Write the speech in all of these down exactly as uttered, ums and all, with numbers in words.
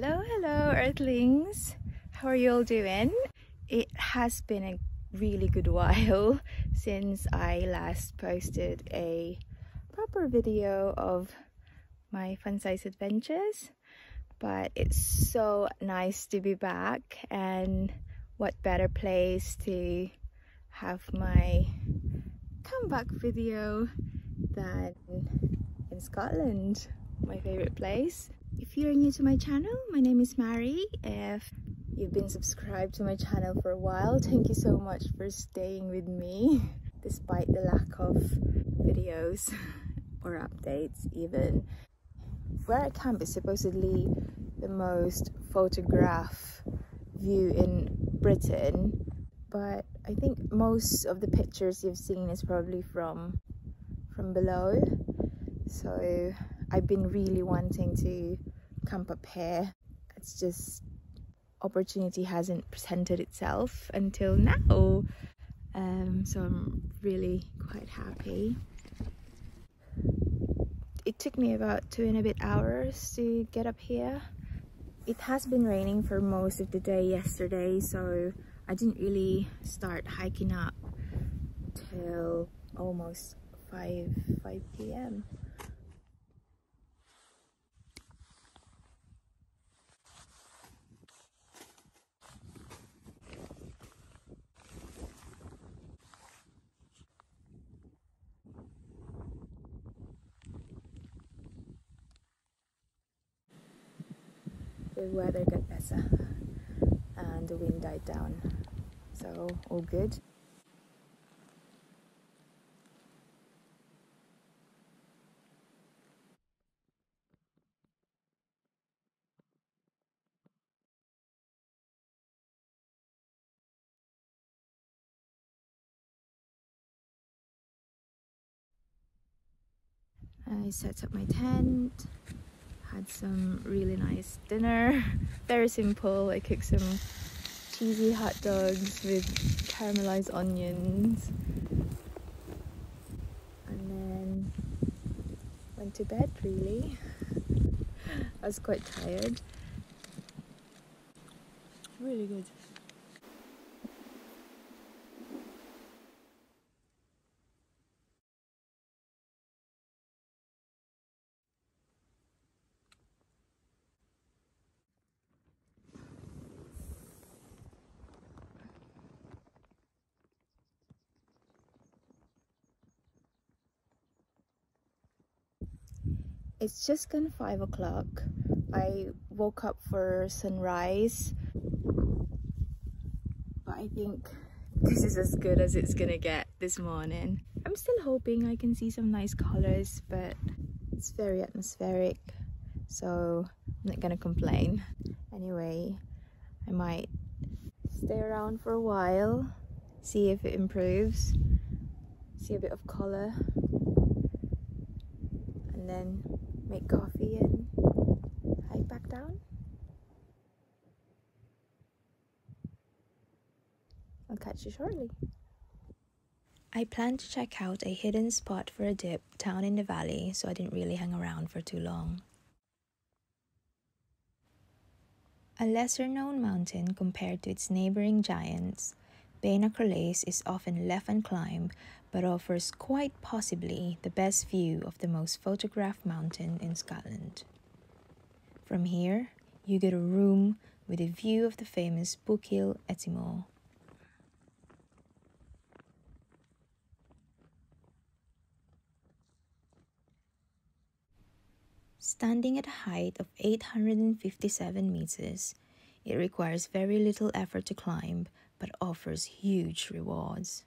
Hello, hello earthlings, how are you all doing? It has been a really good while since I last posted a proper video of my fun size adventures, but it's so nice to be back, and what better place to have my comeback video than in Scotland, my favorite place. If you're new to my channel, my name is Mary. If you've been subscribed to my channel for a while, thank you so much for staying with me despite the lack of videos or updates even. Where camp is supposedly the most photographed view in Britain, but I think most of the pictures you've seen is probably from from below, so I've been really wanting to camp up here. It's just opportunity hasn't presented itself until now, um, so I'm really quite happy. It took me about two and a bit hours to get up here. It has been raining for most of the day yesterday, so I didn't really start hiking up till almost five p m The weather got better and the wind died down, so all good. I set up my tent. Had some really nice dinner, very simple. I cooked some cheesy hot dogs with caramelized onions, and then went to bed really. I was quite tired. Really good. It's just gone five o'clock. I woke up for sunrise, but I think this is as good as it's gonna get this morning. I'm still hoping I can see some nice colors, but it's very atmospheric, so I'm not gonna complain. Anyway, I might stay around for a while, see if it improves, see a bit of color, and then make coffee and hike back down. I'll catch you shortly. I planned to check out a hidden spot for a dip down in the valley, so I didn't really hang around for too long. A lesser-known mountain compared to its neighbouring giants, Beinn a' Chrùlaiste is often left unclimbed, but offers quite possibly the best view of the most photographed mountain in Scotland. From here, you get a room with a view of the famous Buachaille Etive Mòr. Standing at a height of eight hundred fifty-seven meters, it requires very little effort to climb, but offers huge rewards.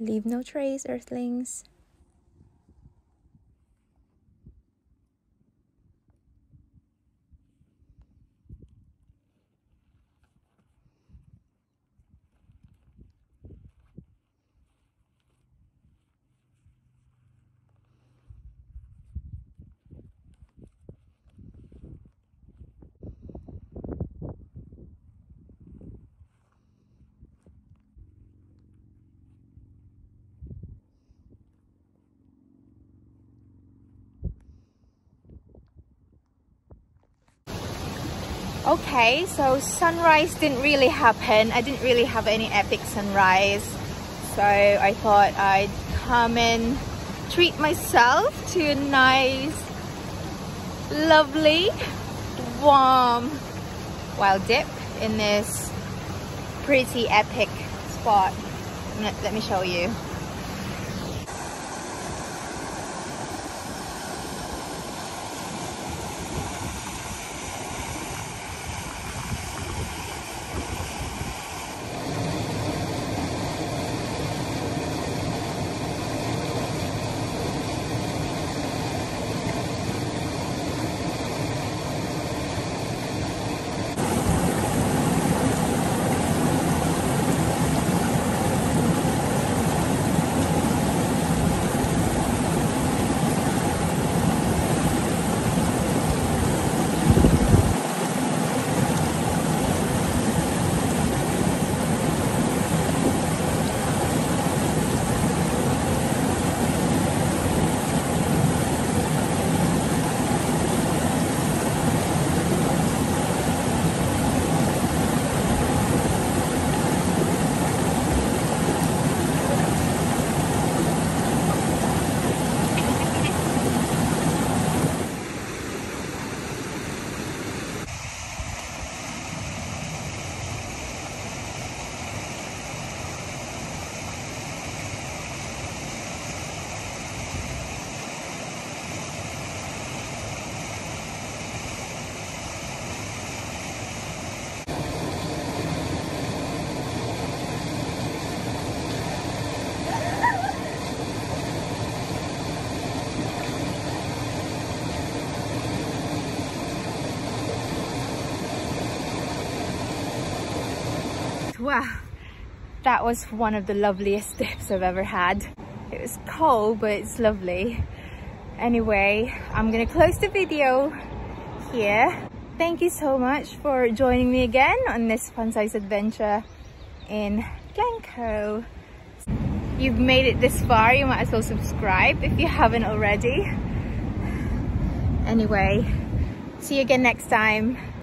Leave no trace, earthlings. Okay, so sunrise didn't really happen. I didn't really have any epic sunrise. So I thought I'd come and treat myself to a nice, lovely, warm wild dip in this pretty epic spot. Let me show you. Wow, that was one of the loveliest dips I've ever had. It was cold, but it's lovely. Anyway, I'm gonna close the video here. Thank you so much for joining me again on this fun-sized adventure in Glencoe. You've made it this far, you might as well subscribe if you haven't already. Anyway, see you again next time.